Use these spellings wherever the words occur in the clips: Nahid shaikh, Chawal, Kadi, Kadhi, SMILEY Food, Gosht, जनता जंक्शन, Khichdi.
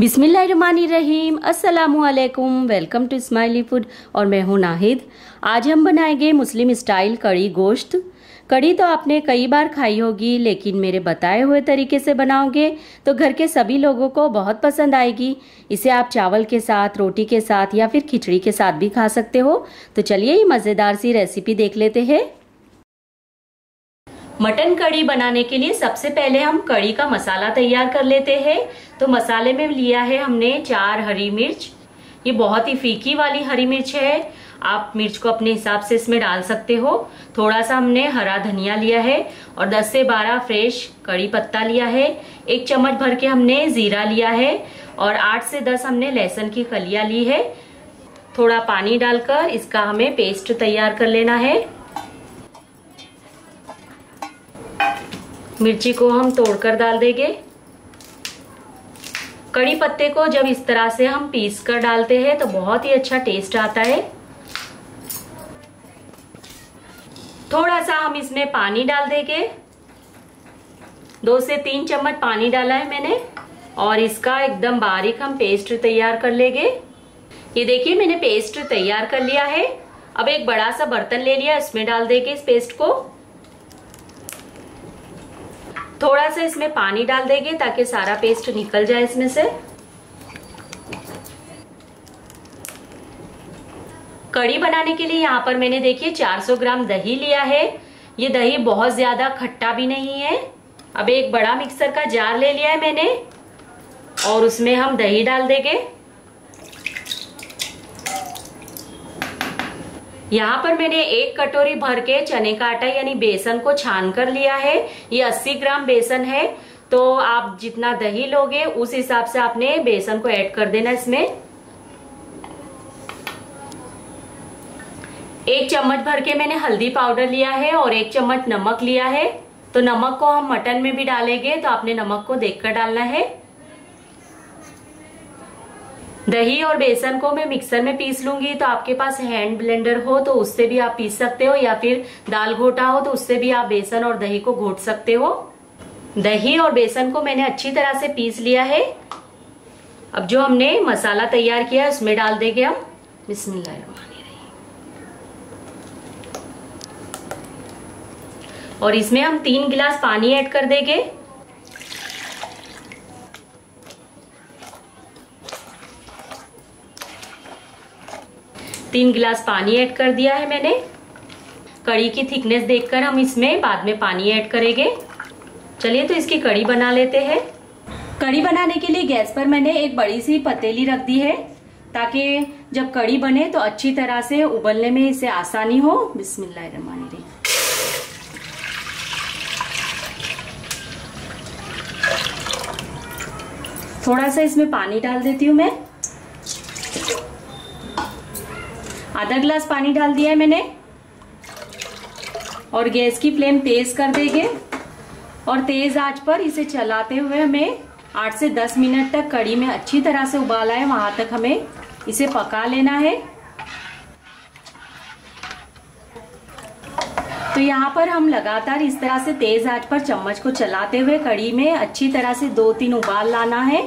बिस्मिल्लाहिर्रहमानिर्रहीम, अस्सलामुअलैकुम। Welcome to smiley food और मैं हूं नाहिद। आज हम बनाएंगे मुस्लिम स्टाइल कड़ी गोश्त। कड़ी तो आपने कई बार खाई होगी, लेकिन मेरे बताए हुए तरीके से बनाओगे तो घर के सभी लोगों को बहुत पसंद आएगी। इसे आप चावल के साथ, रोटी के साथ या फिर खिचड़ी के साथ भी खा सकते हो। तो चलिए ये मज़ेदार सी रेसिपी देख लेते हैं। मटन कड़ी बनाने के लिए सबसे पहले हम कड़ी का मसाला तैयार कर लेते हैं। तो मसाले में लिया है हमने 4 हरी मिर्च। ये बहुत ही फीकी वाली हरी मिर्च है, आप मिर्च को अपने हिसाब से इसमें डाल सकते हो। थोड़ा सा हमने हरा धनिया लिया है और 10 से 12 फ्रेश कड़ी पत्ता लिया है। 1 चम्मच भर के हमने जीरा लिया है और 8 से 10 हमने लहसुन की कलियां ली है। थोड़ा पानी डालकर इसका हमें पेस्ट तैयार कर लेना है। मिर्ची को हम तोड़कर डाल देंगे। कड़ी पत्ते को जब इस तरह से हम पीस कर डालते हैं तो बहुत ही अच्छा टेस्ट आता है। थोड़ा सा हम इसमें पानी डाल देंगे। 2 से 3 चम्मच पानी डाला है मैंने और इसका एकदम बारीक हम पेस्ट तैयार कर लेंगे। ये देखिए मैंने पेस्ट तैयार कर लिया है। अब एक बड़ा सा बर्तन ले लिया, इसमें डाल देंगे इस पेस्ट को। थोड़ा सा इसमें पानी डाल देंगे ताकि सारा पेस्ट निकल जाए इसमें से। कड़ी बनाने के लिए यहाँ पर मैंने देखिए 400 ग्राम दही लिया है। ये दही बहुत ज्यादा खट्टा भी नहीं है। अब एक बड़ा मिक्सर का जार ले लिया है मैंने और उसमें हम दही डाल देंगे। यहाँ पर मैंने 1 कटोरी भर के चने का आटा यानी बेसन को छान कर लिया है। ये 80 ग्राम बेसन है, तो आप जितना दही लोगे उस हिसाब से आपने बेसन को ऐड कर देना इसमें। 1 चम्मच भर के मैंने हल्दी पाउडर लिया है और 1 चम्मच नमक लिया है। तो नमक को हम मटन में भी डालेंगे, तो आपने नमक को देखकर डालना है। दही और बेसन को मैं मिक्सर में पीस लूंगी, तो आपके पास हैंड ब्लेंडर हो तो उससे भी आप पीस सकते हो या फिर दाल घोटा हो तो उससे भी आप बेसन और दही को घोट सकते हो। दही और बेसन को मैंने अच्छी तरह से पीस लिया है। अब जो हमने मसाला तैयार किया है उसमें डाल देंगे हम। बिस्मिल्लाहिर्रहमानिर्रहीम। और इसमें हम 3 गिलास पानी ऐड कर देंगे। तीन गिलास पानी ऐड कर दिया है मैंने। कड़ी की थिकनेस देखकर हम इसमें बाद में पानी ऐड करेंगे। चलिए तो इसकी कड़ी बना लेते हैं। कड़ी बनाने के लिए गैस पर मैंने एक बड़ी सी पतीली रख दी है ताकि जब कड़ी बने तो अच्छी तरह से उबलने में इसे आसानी हो। बिस्मिल्लाहिर्रहमानिर्रहीम। थोड़ा सा इसमें पानी डाल देती हूँ मैं। 1/2 गिलास पानी डाल दिया है मैंने और गैस की फ्लेम तेज कर देंगे और तेज आंच पर इसे चलाते हुए हमें 8 से 10 मिनट तक कड़ी में अच्छी तरह से उबाल आए वहां तक हमें इसे पका लेना है। तो यहाँ पर हम लगातार इस तरह से तेज आंच पर चम्मच को चलाते हुए कड़ी में अच्छी तरह से 2-3 उबाल लाना है।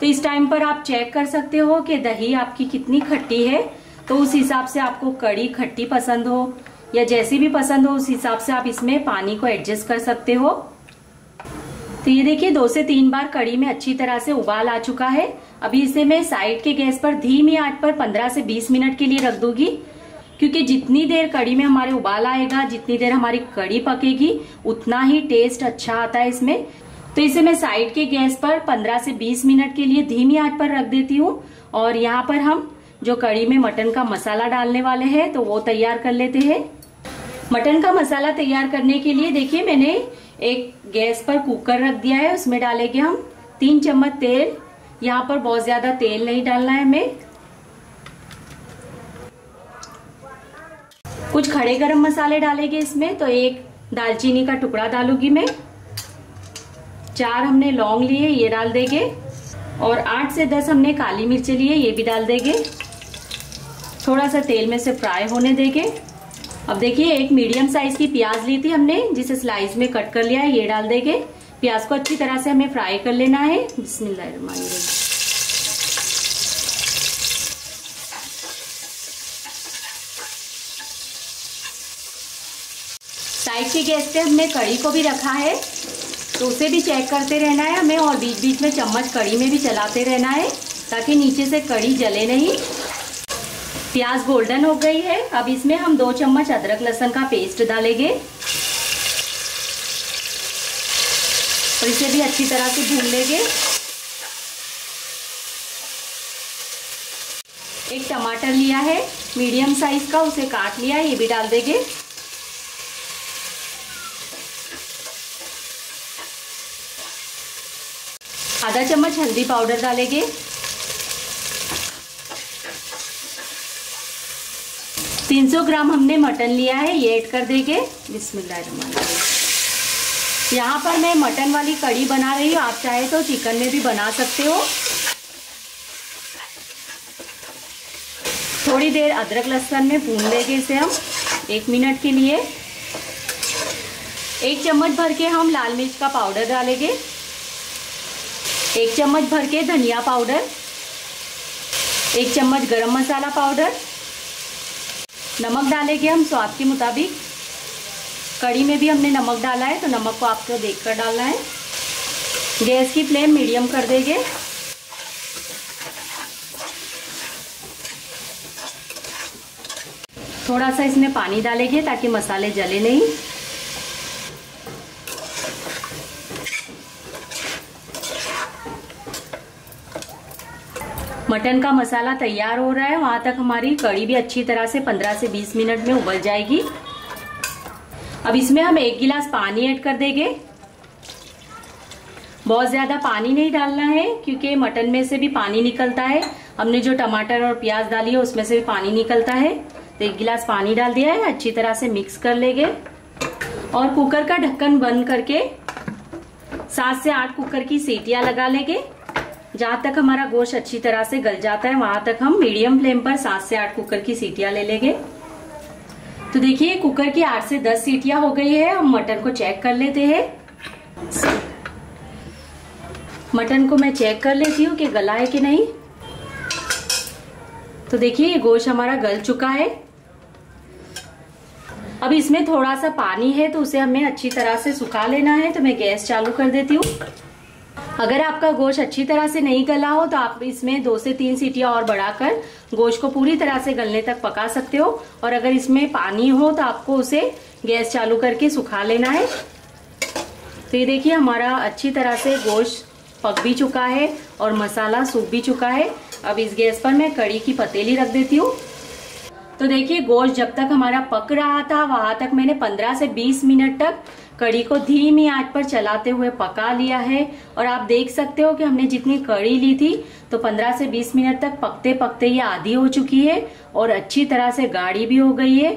तो इस टाइम पर आप चेक कर सकते हो कि दही आपकी कितनी खट्टी है, तो उस हिसाब से आपको कड़ी खट्टी पसंद हो या जैसी भी पसंद हो उस हिसाब से आप इसमें पानी को एडजस्ट कर सकते हो। तो ये देखिए 2 से 3 बार कड़ी में अच्छी तरह से उबाल आ चुका है। अभी इसे मैं साइड के गैस पर धीमी आंच पर 15 से 20 मिनट के लिए रख दूंगी, क्योंकि जितनी देर कड़ी में हमारे उबाल आएगा, जितनी देर हमारी कड़ी पकेगी, उतना ही टेस्ट अच्छा आता है इसमें। तो इसे मैं साइड के गैस पर 15 से 20 मिनट के लिए धीमी आंच पर रख देती हूँ। और यहाँ पर हम जो कड़ी में मटन का मसाला डालने वाले हैं तो वो तैयार कर लेते हैं। मटन का मसाला तैयार करने के लिए देखिए मैंने एक गैस पर कुकर रख दिया है, उसमें डालेंगे हम 3 चम्मच तेल। यहाँ पर बहुत ज्यादा तेल नहीं डालना है हमें। कुछ खड़े गरम मसाले डालेंगे इसमें, तो 1 दालचीनी का टुकड़ा डालूंगी मैं। 4 हमने लौंग लिए, ये डाल देंगे। और 8 से 10 हमने काली मिर्च लिए, ये भी डाल देंगे। थोड़ा सा तेल में से फ्राई होने देंगे। अब देखिए 1 मीडियम साइज की प्याज ली थी हमने, जिसे स्लाइस में कट कर लिया है, ये डाल देंगे। प्याज को अच्छी तरह से हमें फ्राई कर लेना है। बिस्मिल्लाहिर्रहमानिर्रहीम। लाइट के गैस पे हमने कड़ी को भी रखा है, तो उसे भी चेक करते रहना है हमें, और बीच बीच में चम्मच कड़ी में भी चलाते रहना है ताकि नीचे से कड़ी जले नहीं। प्याज गोल्डन हो गई है, अब इसमें हम 2 चम्मच अदरक लहसुन का पेस्ट डालेंगे और इसे भी अच्छी तरह से भून लेंगे। एक टमाटर लिया है मीडियम साइज का, उसे काट लिया है, ये भी डाल देंगे। आधा चम्मच हल्दी पाउडर डालेंगे। तीन 300 ग्राम हमने मटन लिया है, ये ऐड कर देंगे। बिस्मिल्लाह। यहाँ पर मैं मटन वाली कड़ी बना रही हूँ, आप चाहे तो चिकन में भी बना सकते हो। थोड़ी देर अदरक लहसुन में भून लेंगे इसे हम 1 मिनट के लिए। 1 चम्मच भर के हम लाल मिर्च का पाउडर डालेंगे, 1 चम्मच भर के धनिया पाउडर, 1 चम्मच गरम मसाला पाउडर, नमक डालेंगे हम स्वाद के मुताबिक। कड़ी में भी हमने नमक डाला है तो नमक को आपको देखकर डालना है। गैस की फ्लेम मीडियम कर देंगे। थोड़ा सा इसमें पानी डालेंगे ताकि मसाले जले नहीं। मटन का मसाला तैयार हो रहा है, वहाँ तक हमारी कड़ी भी अच्छी तरह से 15 से 20 मिनट में उबल जाएगी। अब इसमें हम 1 गिलास पानी ऐड कर देंगे। बहुत ज़्यादा पानी नहीं डालना है क्योंकि मटन में से भी पानी निकलता है, हमने जो टमाटर और प्याज डाली है उसमें से भी पानी निकलता है। तो 1 गिलास पानी डाल दिया है, अच्छी तरह से मिक्स कर लेंगे और कुकर का ढक्कन बंद करके 7 से 8 कुकर की सीटियाँ लगा लेंगे। जहाँ तक हमारा गोश्त अच्छी तरह से गल जाता है वहाँ तक हम मीडियम फ्लेम पर 7 से 8 कुकर की सीटियाँ ले लेंगे। तो देखिए कुकर की 8 से 10 सीटियाँ हो गई है। हम मटन को चेक कर लेते हैं। मटन को मैं चेक कर लेती हूँ कि गला है कि नहीं। तो देखिए ये गोश्त हमारा गल चुका है। अब इसमें थोड़ा सा पानी है तो उसे हमें अच्छी तरह से सुखा लेना है। तो मैं गैस चालू कर देती हूँ। अगर आपका गोश्त अच्छी तरह से नहीं गला हो तो आप इसमें 2 से 3 सीटियाँ और बढ़ाकर गोश्त को पूरी तरह से गलने तक पका सकते हो। और अगर इसमें पानी हो तो आपको उसे गैस चालू करके सुखा लेना है। तो ये देखिए हमारा अच्छी तरह से गोश्त पक भी चुका है और मसाला सूख भी चुका है। अब इस गैस पर मैं कड़ी की पतीली रख देती हूँ। तो देखिए गोश्त जब तक हमारा पक रहा था वहाँ तक मैंने 15 से 20 मिनट तक कड़ी को धीमी आंच पर चलाते हुए पका लिया है। और आप देख सकते हो कि हमने जितनी कड़ी ली थी तो 15 से 20 मिनट तक पकते पकते ये आधी हो चुकी है और अच्छी तरह से गाढ़ी भी हो गई है।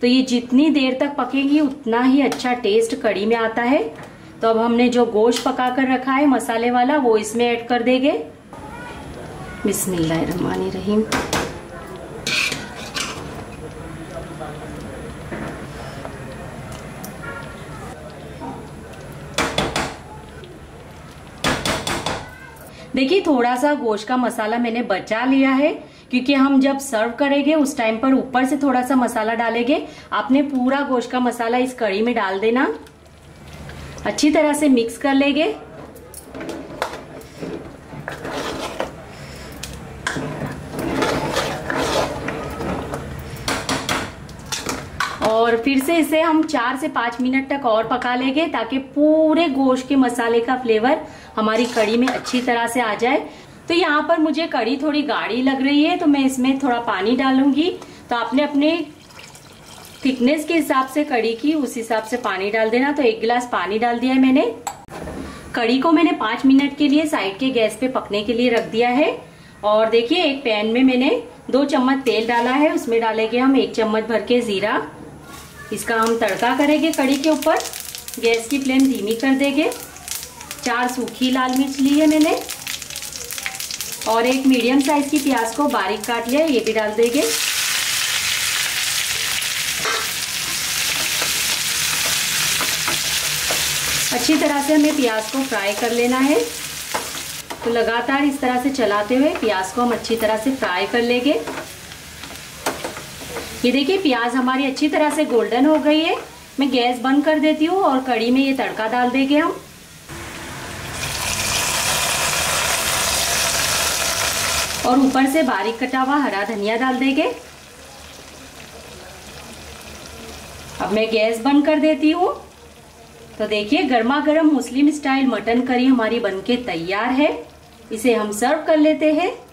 तो ये जितनी देर तक पकेगी उतना ही अच्छा टेस्ट कड़ी में आता है। तो अब हमने जो गोश्त पका कर रखा है मसाले वाला वो इसमें ऐड कर देंगे। बिस्मिल्लाहिर्रहमानिर्रहीम। देखिए थोड़ा सा गोश्त का मसाला मैंने बचा लिया है क्योंकि हम जब सर्व करेंगे उस टाइम पर ऊपर से थोड़ा सा मसाला डालेंगे। आपने पूरा गोश्त का मसाला इस कड़ी में डाल देना, अच्छी तरह से मिक्स कर लेंगे। और फिर से इसे हम 4 से 5 मिनट तक और पका लेंगे ताकि पूरे गोश्त के मसाले का फ्लेवर हमारी कड़ी में अच्छी तरह से आ जाए। तो यहाँ पर मुझे कड़ी थोड़ी गाढ़ी लग रही है तो मैं इसमें थोड़ा पानी डालूंगी। तो आपने अपने थिकनेस के हिसाब से कड़ी की उस हिसाब से पानी डाल देना। तो 1 गिलास पानी डाल दिया है मैंने। कड़ी को मैंने 5 मिनट के लिए साइड के गैस पे पकने के लिए रख दिया है। और देखिए एक पैन में मैंने 2 चम्मच तेल डाला है, उसमें डालेंगे हम 1 चम्मच भर के जीरा। इसका हम तड़का करेंगे कड़ी के ऊपर। गैस की फ्लेम धीमी कर देंगे। 4 सूखी लाल मिर्च ली है मैंने और एक मीडियम साइज की प्याज को बारीक काट लिया, ये भी डाल देंगे। अच्छी तरह से हमें प्याज को फ्राई कर लेना है। तो लगातार इस तरह से चलाते हुए प्याज को हम अच्छी तरह से फ्राई कर लेंगे। ये देखिए प्याज हमारी अच्छी तरह से गोल्डन हो गई है। मैं गैस बंद कर देती हूँ और कढ़ी में ये तड़का डाल देंगे हम। और ऊपर से बारीक कटा हुआ हरा धनिया डाल देंगे। अब मैं गैस बंद कर देती हूँ। तो देखिए गर्मा गर्म मुस्लिम स्टाइल मटन करी हमारी बनके तैयार है। इसे हम सर्व कर लेते हैं।